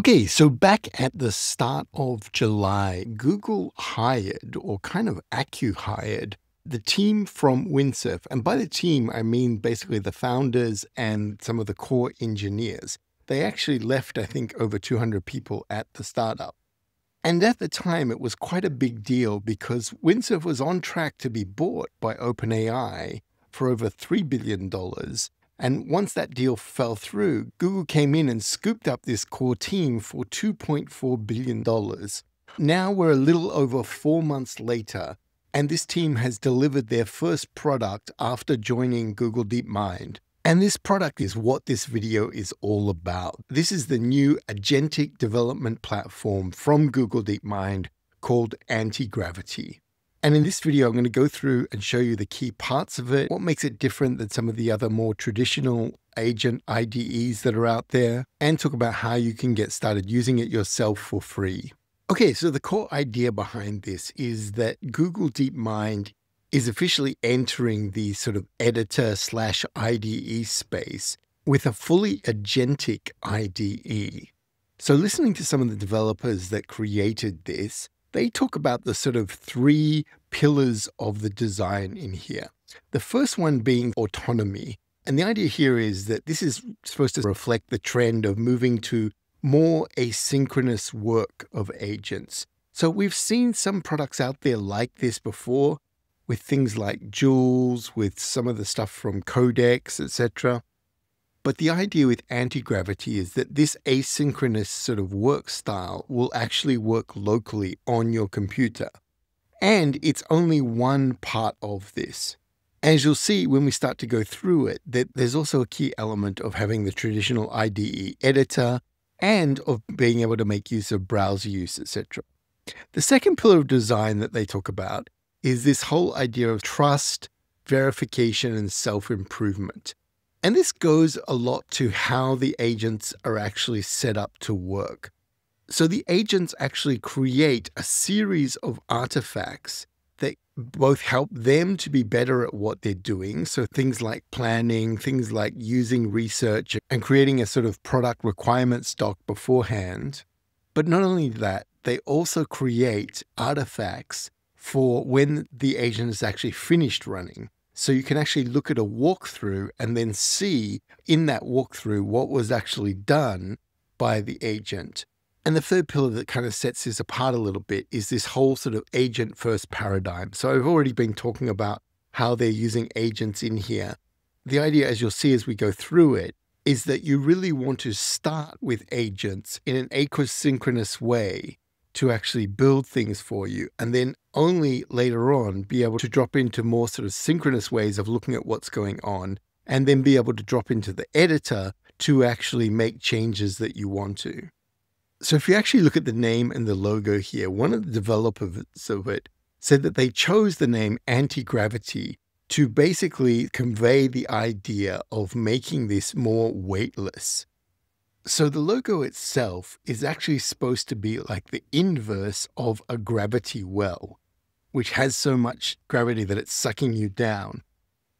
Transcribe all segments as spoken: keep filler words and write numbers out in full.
Okay, so back at the start of July, Google hired, or kind of acqui-hired, the team from Windsurf. And by the team, I mean basically the founders and some of the core engineers. They actually left, I think, over two hundred people at the startup. And at the time, it was quite a big deal because Windsurf was on track to be bought by OpenAI for over three billion dollars. And once that deal fell through, Google came in and scooped up this core team for two point four billion dollars. Now we're a little over four months later, and this team has delivered their first product after joining Google DeepMind. And this product is what this video is all about. This is the new agentic development platform from Google DeepMind called Antigravity. And in this video, I'm going to go through and show you the key parts of it, what makes it different than some of the other more traditional agent I D Es that are out there, and talk about how you can get started using it yourself for free. Okay, so the core idea behind this is that Google DeepMind is officially entering the sort of editor slash I D E space with a fully agentic I D E. So listening to some of the developers that created this, they talk about the sort of three pillars of the design in here. The first one being autonomy. And the idea here is that this is supposed to reflect the trend of moving to more asynchronous work of agents. So we've seen some products out there like this before with things like Jules, with some of the stuff from Codex, et cetera. But the idea with Antigravity is that this asynchronous sort of work style will actually work locally on your computer. And it's only one part of this. As you'll see when we start to go through it, that there's also a key element of having the traditional I D E editor and of being able to make use of browser use, et cetera. The second pillar of design that they talk about is this whole idea of trust, verification, and self-improvement. And this goes a lot to how the agents are actually set up to work. So the agents actually create a series of artifacts that both help them to be better at what they're doing. So things like planning, things like using research and creating a sort of product requirements doc beforehand. But not only that, they also create artifacts for when the agent is actually finished running. So you can actually look at a walkthrough and then see in that walkthrough what was actually done by the agent. And the third pillar that kind of sets this apart a little bit is this whole sort of agent first paradigm. So I've already been talking about how they're using agents in here. The idea, as you'll see as we go through it, is that you really want to start with agents in an asynchronous way to actually build things for you, and then only later on be able to drop into more sort of synchronous ways of looking at what's going on, and then be able to drop into the editor to actually make changes that you want to. So if you actually look at the name and the logo here, one of the developers of it said that they chose the name Antigravity to basically convey the idea of making this more weightless. So the logo itself is actually supposed to be like the inverse of a gravity well, which has so much gravity that it's sucking you down.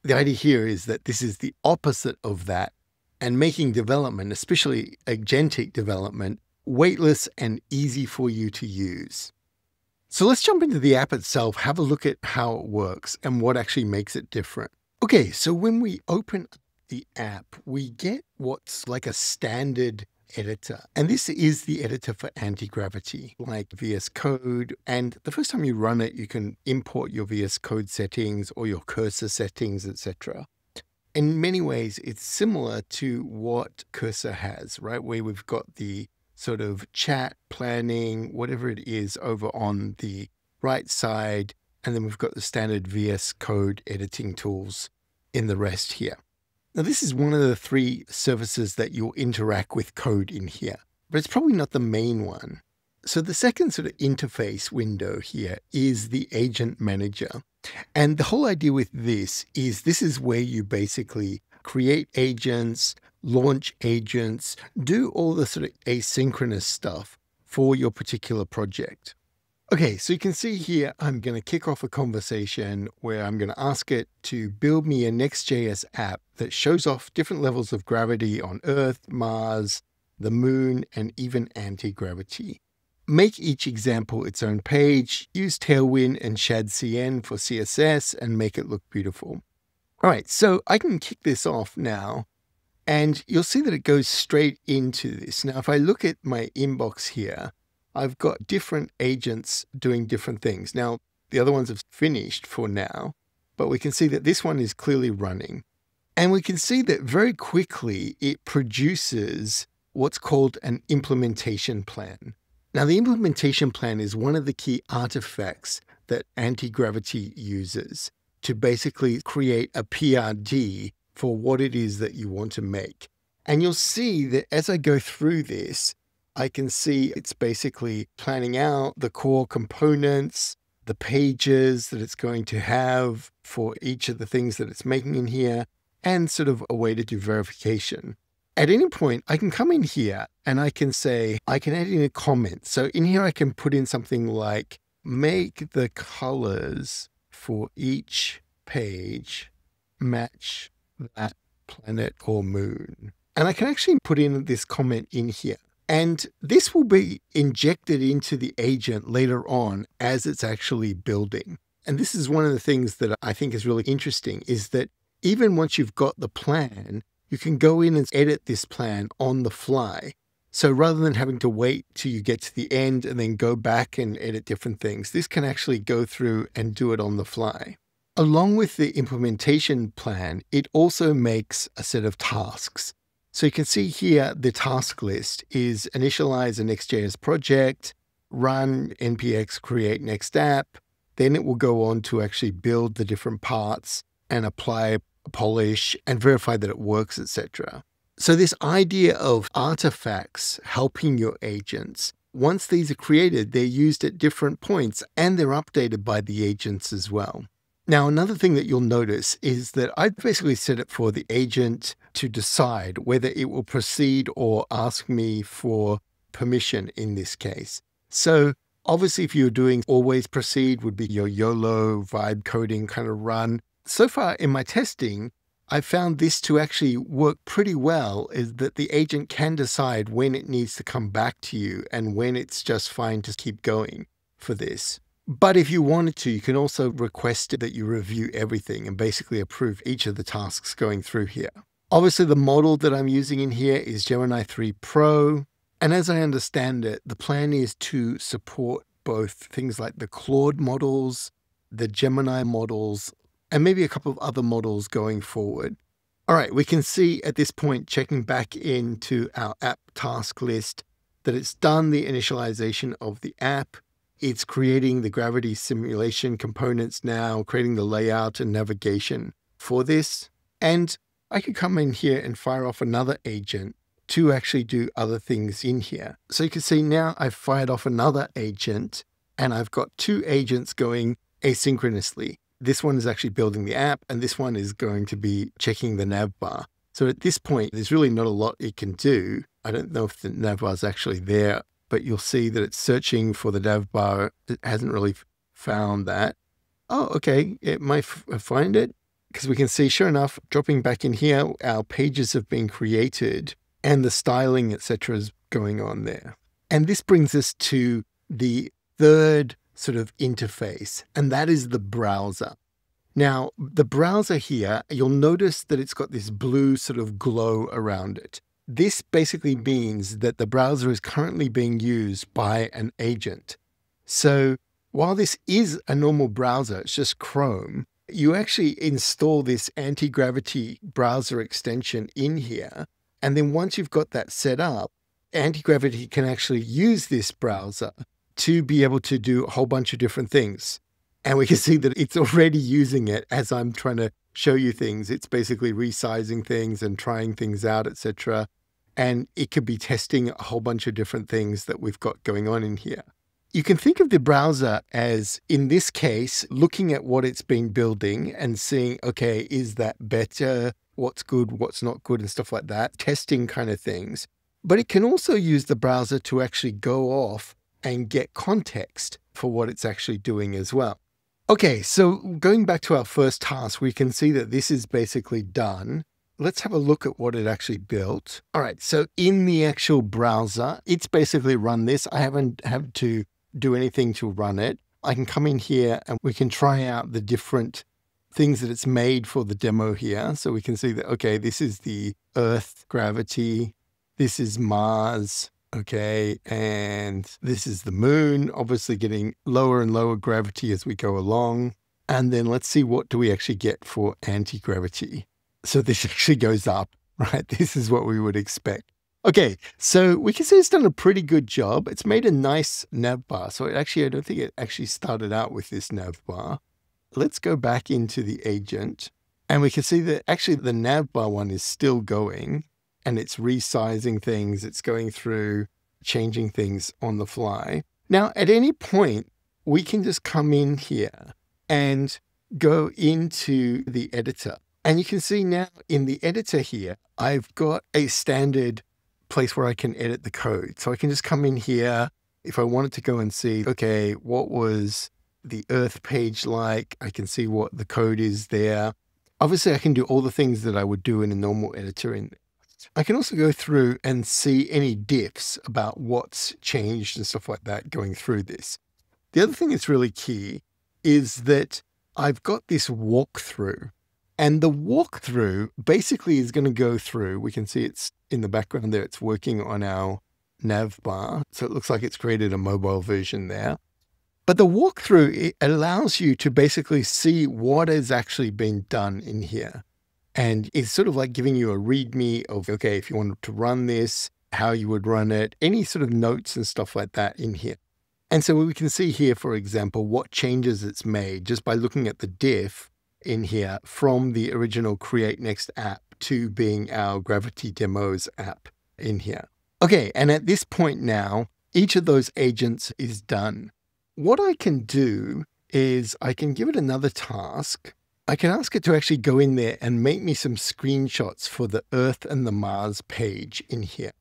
The idea here is that this is the opposite of that and making development, especially agentic development, weightless and easy for you to use. So let's jump into the app itself, have a look at how it works and what actually makes it different. Okay, so when we open the app, we get what's like a standard editor. And this is the editor for Antigravity, like V S Code. And the first time you run it, you can import your V S Code settings or your cursor settings, et cetera. In many ways, it's similar to what Cursor has, right? Where we've got the sort of chat planning, whatever it is over on the right side. And then we've got the standard V S Code editing tools in the rest here. Now, this is one of the three services that you'll interact with code in here, but it's probably not the main one. So the second sort of interface window here is the agent manager. And the whole idea with this is this is where you basically create agents, launch agents, do all the sort of asynchronous stuff for your particular project. Okay, so you can see here, I'm going to kick off a conversation where I'm going to ask it to build me a Next.js app that shows off different levels of gravity on Earth, Mars, the moon, and even anti-gravity. Make each example its own page, use Tailwind and ShadCN for C S S, and make it look beautiful. All right, so I can kick this off now, and you'll see that it goes straight into this. Now, if I look at my inbox here, I've got different agents doing different things. Now, the other ones have finished for now, but we can see that this one is clearly running. And we can see that very quickly it produces what's called an implementation plan. Now, the implementation plan is one of the key artifacts that Antigravity uses to basically create a P R D for what it is that you want to make. And you'll see that as I go through this, I can see it's basically planning out the core components, the pages that it's going to have for each of the things that it's making in here, and sort of a way to do verification. At any point, I can come in here and I can say, I can add in a comment. So in here, I can put in something like, make the colors for each page match that planet or moon. And I can actually put in this comment in here. And this will be injected into the agent later on as it's actually building. And this is one of the things that I think is really interesting, is that even once you've got the plan, you can go in and edit this plan on the fly. So rather than having to wait till you get to the end and then go back and edit different things, this can actually go through and do it on the fly. Along with the implementation plan, it also makes a set of tasks. So you can see here, the task list is initialize a Next.js project, run npx create next app. Then it will go on to actually build the different parts and apply polish and verify that it works, et cetera. So this idea of artifacts helping your agents, once these are created, they're used at different points and they're updated by the agents as well. Now, another thing that you'll notice is that I basically set it for the agent to decide whether it will proceed or ask me for permission in this case. So obviously if you're doing always proceed would be your YOLO vibe coding kind of run. So far in my testing, I found this to actually work pretty well, is that the agent can decide when it needs to come back to you and when it's just fine to keep going for this. But if you wanted to, you can also request that you review everything and basically approve each of the tasks going through here. Obviously, the model that I'm using in here is Gemini three Pro. And as I understand it, the plan is to support both things like the Claude models, the Gemini models, and maybe a couple of other models going forward. All right, we can see at this point, checking back into our app task list, that it's done the initialization of the app. It's creating the gravity simulation components now, creating the layout and navigation for this. And I could come in here and fire off another agent to actually do other things in here. So you can see now I've fired off another agent and I've got two agents going asynchronously. This one is actually building the app and this one is going to be checking the nav bar. So at this point, there's really not a lot it can do. I don't know if the nav bar is actually there, but you'll see that it's searching for the nav bar. It hasn't really found that. Oh, okay, it might find it, because we can see, sure enough, dropping back in here, our pages have been created and the styling, et cetera, is going on there. And this brings us to the third sort of interface, and that is the browser. Now, the browser here, you'll notice that it's got this blue sort of glow around it. This basically means that the browser is currently being used by an agent. So while this is a normal browser, it's just Chrome, you actually install this Antigravity browser extension in here. And then once you've got that set up, Antigravity can actually use this browser to be able to do a whole bunch of different things. And we can see that it's already using it as I'm trying to show you things. It's basically resizing things and trying things out, et cetera. And it could be testing a whole bunch of different things that we've got going on in here. You can think of the browser as, in this case, looking at what it's been building and seeing, okay, is that better? What's good, what's not good, and stuff like that, testing kind of things. But it can also use the browser to actually go off and get context for what it's actually doing as well. Okay, so going back to our first task, we can see that this is basically done. let's have a look at what it actually built. All right, so in the actual browser, it's basically run this. I haven't had to do anything to run it. I can come in here and we can try out the different things that it's made for the demo here. So we can see that, okay, this is the Earth gravity, this is Mars, okay, and this is the moon, obviously getting lower and lower gravity as we go along. And then let's see, what do we actually get for anti-gravity? So this actually goes up, right? This is what we would expect. Okay, so we can see it's done a pretty good job. It's made a nice nav bar. So it actually, I don't think it actually started out with this nav bar. Let's go back into the agent and we can see that actually the nav bar one is still going and it's resizing things. It's going through changing things on the fly. Now, at any point, we can just come in here and go into the editor. And you can see now in the editor here, I've got a standard place where I can edit the code. So I can just come in here if I wanted to go and see, okay, what was the Earth page like? I can see what the code is there. Obviously, I can do all the things that I would do in a normal editor. And I can also go through and see any diffs about what's changed and stuff like that going through this. The other thing that's really key is that I've got this walkthrough. And the walkthrough basically is going to go through, we can see it's in the background there, it's working on our nav bar. So it looks like it's created a mobile version there. But the walkthrough, it allows you to basically see what has actually been done in here. And it's sort of like giving you a readme of, okay, if you wanted to run this, how you would run it, any sort of notes and stuff like that in here. And so we can see here, for example, what changes it's made just by looking at the diff in here from the original Create Next app to being our Gravity Demos app in here. Okay, and at this point now, each of those agents is done. What I can do is I can give it another task. I can ask it to actually go in there and make me some screenshots for the Earth and the Mars page in here.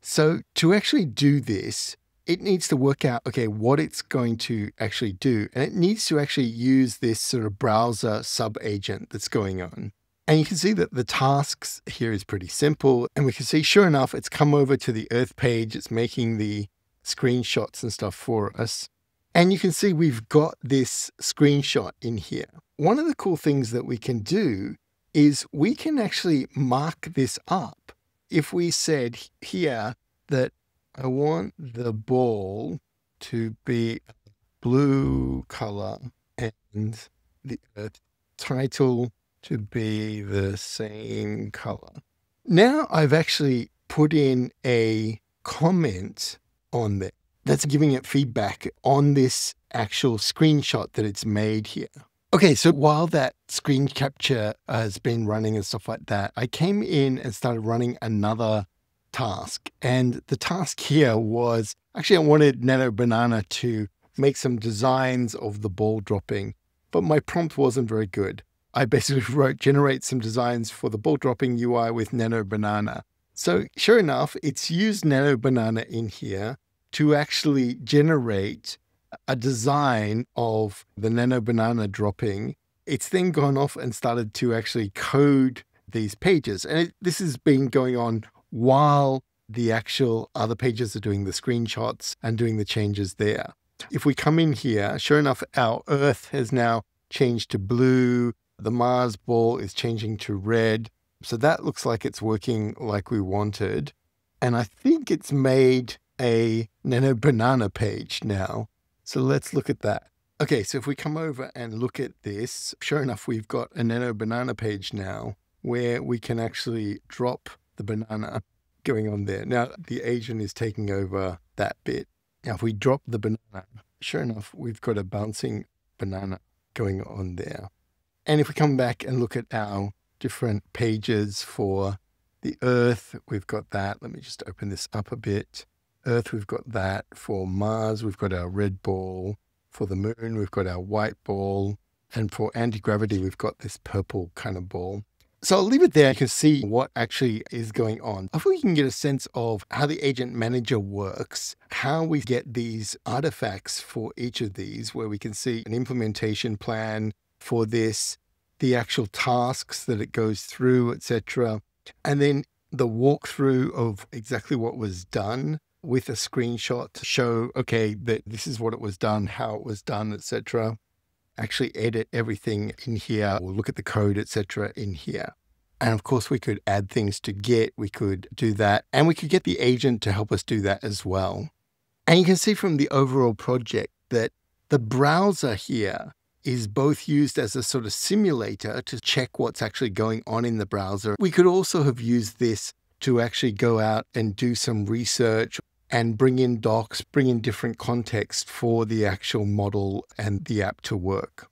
So to actually do this, it needs to work out, okay, what it's going to actually do. And it needs to actually use this sort of browser sub-agent that's going on. And you can see that the tasks here is pretty simple. And we can see, sure enough, it's come over to the Earth page. It's making the screenshots and stuff for us. And you can see we've got this screenshot in here. One of the cool things that we can do is we can actually mark this up. If we said here that I want the ball to be blue color and the Earth title to be the same color. Now I've actually put in a comment on there that's giving it feedback on this actual screenshot that it's made here. Okay, so while that screen capture has been running and stuff like that, I came in and started running another task. And the task here was, actually I wanted Nano Banana to make some designs of the ball dropping, but my prompt wasn't very good. I basically wrote, generate some designs for the ball dropping U I with Nano Banana. So sure enough, it's used Nano Banana in here to actually generate a design of the Nano Banana dropping. It's then gone off and started to actually code these pages. And it, this has been going on while the actual other pages are doing the screenshots and doing the changes there. If we come in here, sure enough, our Earth has now changed to blue. The Mars ball is changing to red. So that looks like it's working like we wanted. And I think it's made a Nano Banana page now. So let's look at that. Okay, so if we come over and look at this, sure enough, we've got a Nano Banana page now where we can actually drop the banana going on there. Now the agent is taking over that bit. Now if we drop the banana, sure enough, we've got a bouncing banana going on there. And if we come back and look at our different pages for the Earth, we've got that. Let me just open this up a bit. Earth, we've got that. For Mars, we've got our red ball. For the moon, we've got our white ball. And for anti-gravity, we've got this purple kind of ball. So I'll leave it there. You can see what actually is going on. I think you can get a sense of how the agent manager works, how we get these artifacts for each of these, where we can see an implementation plan for this, the actual tasks that it goes through, et cetera. And then the walkthrough of exactly what was done with a screenshot to show, okay, that this is what it was done, how it was done, et cetera. Actually edit everything in here or look at the code, et cetera in here. And of course we could add things to Git, we could do that, and we could get the agent to help us do that as well. And you can see from the overall project that the browser here is both used as a sort of simulator to check what's actually going on in the browser. We could also have used this to actually go out and do some research and bring in docs, bring in different context for the actual model and the app to work.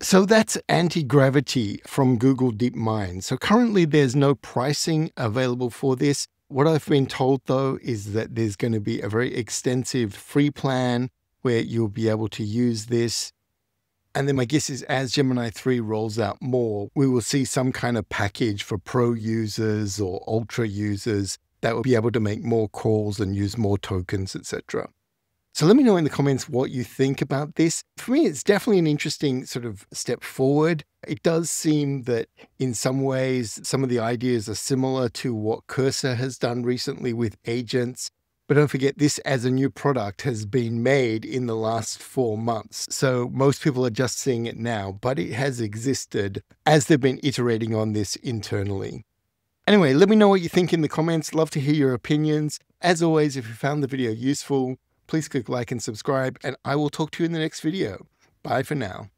So that's Antigravity from Google DeepMind. So currently there's no pricing available for this. What I've been told though is that there's going to be a very extensive free plan where you'll be able to use this. And then my guess is as Gemini three rolls out more, we will see some kind of package for pro users or ultra users that will be able to make more calls and use more tokens, et cetera. So let me know in the comments what you think about this. For me, it's definitely an interesting sort of step forward. It does seem that in some ways, some of the ideas are similar to what Cursor has done recently with agents. But don't forget, this as a new product has been made in the last four months. So most people are just seeing it now, but it has existed as they've been iterating on this internally. Anyway, let me know what you think in the comments. Love to hear your opinions. As always, if you found the video useful, please click like and subscribe, and I will talk to you in the next video. Bye for now.